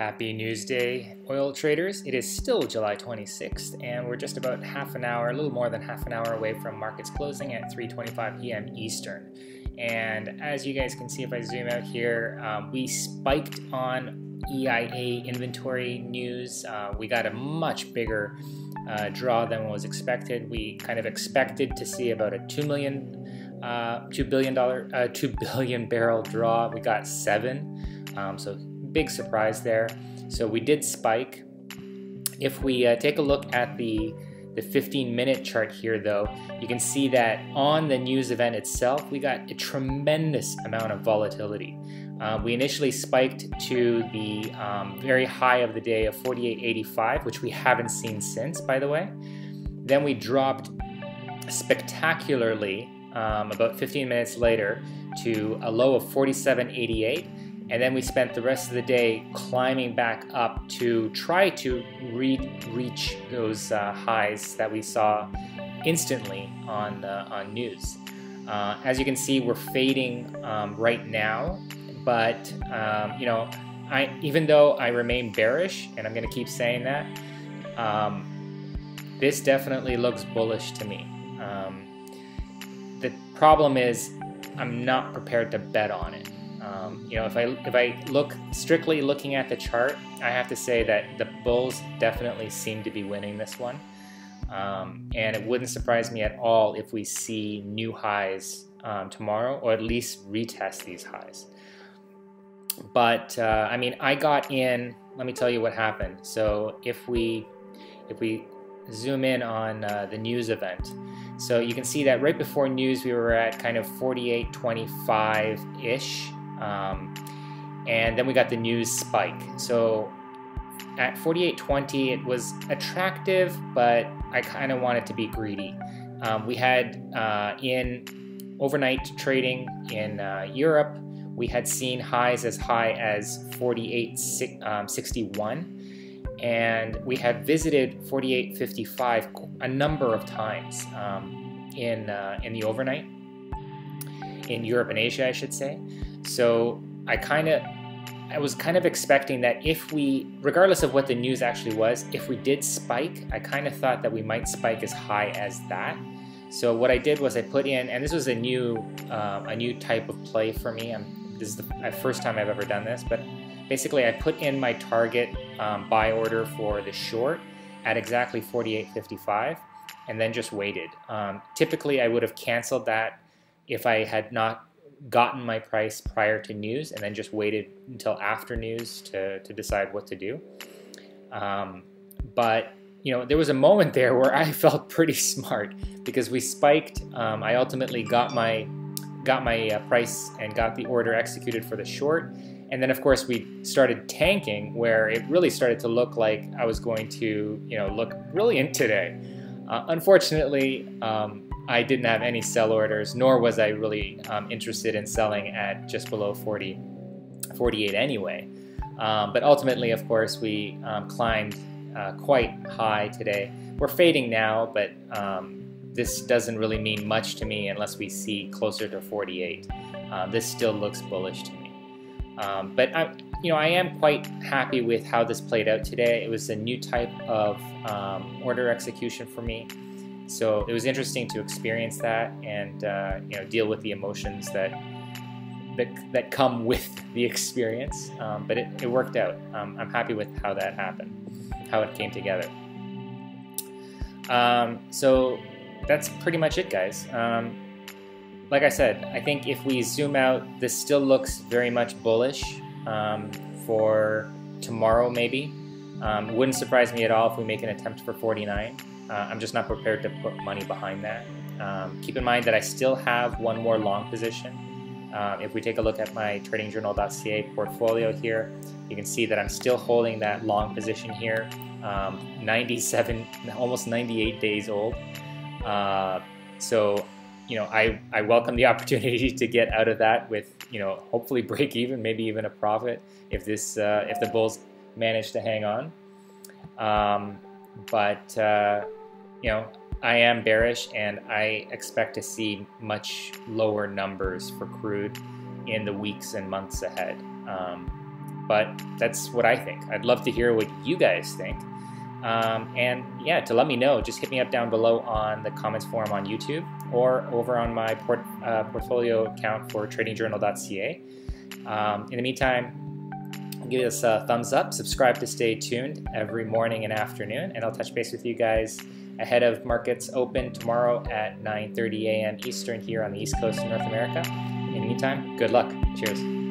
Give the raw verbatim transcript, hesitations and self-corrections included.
Happy news day, oil traders. It is still July twenty-sixth, and we're just about half an hour, a little more than half an hour away from markets closing at three twenty-five p m Eastern. And as you guys can see, if I zoom out here, um, we spiked on E I A inventory news. Uh, we got a much bigger uh, draw than was expected. We kind of expected to see about a two million, uh, two billion dollars, uh, two billion barrel draw. We got seven. Um, so big surprise there. So we did spike. If we uh, take a look at the the fifteen minute chart here, though, you can see that on the news event itself, we got a tremendous amount of volatility. Uh, we initially spiked to the um, very high of the day of forty-eight eighty-five, which we haven't seen since, by the way. Then we dropped spectacularly um, about fifteen minutes later to a low of forty-seven eighty-eight. And then we spent the rest of the day climbing back up to try to re reach those uh, highs that we saw instantly on, uh, on news. Uh, as you can see, we're fading um, right now, but um, you know, I, even though I remain bearish, and I'm gonna keep saying that, um, this definitely looks bullish to me. Um, the problem is I'm not prepared to bet on it. Um, you know, if I if I look strictly looking at the chart, I have to say that the bulls definitely seem to be winning this one, um, and it wouldn't surprise me at all if we see new highs um, tomorrow, or at least retest these highs. But uh, I mean, I got in. Let me tell you what happened. So if we if we zoom in on uh, the news event. So you can see that right before news, we were at kind of forty-eight twenty-five-ish. Um, and then we got the news spike. So at forty-eight twenty, it was attractive, but I kind of wanted to be greedy. Um, we had uh, in overnight trading in uh, Europe, we had seen highs as high as forty-eight sixty-one. And we had visited forty-eight fifty-five a number of times um, in uh, in the overnight in Europe and Asia, I should say. So I kind of I was kind of expecting that if we, regardless of what the news actually was, if we did spike, I kind of thought that we might spike as high as that. So what I did was I put in, and this was a new uh, a new type of play for me. I'm, this is the first time I've ever done this, but. Basically, I put in my target um, buy order for the short at exactly forty-eight fifty-five, and then just waited. Um, typically, I would have canceled that if I had not gotten my price prior to news, and then just waited until after news to, to decide what to do. Um, but you know, there was a moment there where I felt pretty smart because we spiked. Um, I ultimately got my got my uh, price and got the order executed for the short. And then, of course, we started tanking, where it really started to look like I was going to, you know, look brilliant today. Uh, unfortunately, um, I didn't have any sell orders, nor was I really um, interested in selling at just below forty, forty-eight anyway. Um, but ultimately, of course, we um, climbed uh, quite high today. We're fading now, but um, this doesn't really mean much to me unless we see closer to forty-eight. Uh, this still looks bullish to me. Um, but I, you know, I am quite happy with how this played out today. It was a new type of um, order execution for me, so it was interesting to experience that and uh, you know, deal with the emotions that that, that come with the experience. Um, but it, it worked out. Um, I'm happy with how that happened, how it came together. Um, so that's pretty much it, guys. Um, Like I said, I think if we zoom out, this still looks very much bullish um, for tomorrow maybe. Um, wouldn't surprise me at all if we make an attempt for forty-nine. Uh, I'm just not prepared to put money behind that. Um, keep in mind that I still have one more long position. Uh, if we take a look at my trading journal dot c a portfolio here, you can see that I'm still holding that long position here, um, ninety-seven, almost ninety-eight days old. Uh, so. You know, I, I welcome the opportunity to get out of that with, you know, hopefully break even, maybe even a profit if this uh, if the bulls manage to hang on. Um, but uh, you know, I am bearish, and I expect to see much lower numbers for crude in the weeks and months ahead. Um, but that's what I think. I'd love to hear what you guys think. Um, and yeah, to let me know, just hit me up down below on the comments forum on YouTube or over on my port, uh, portfolio account for trading journal dot C A. Um, in the meantime, give us a thumbs up, subscribe to stay tuned every morning and afternoon, and I'll touch base with you guys ahead of markets open tomorrow at nine thirty A M Eastern here on the East Coast of North America. In the meantime, good luck. Cheers.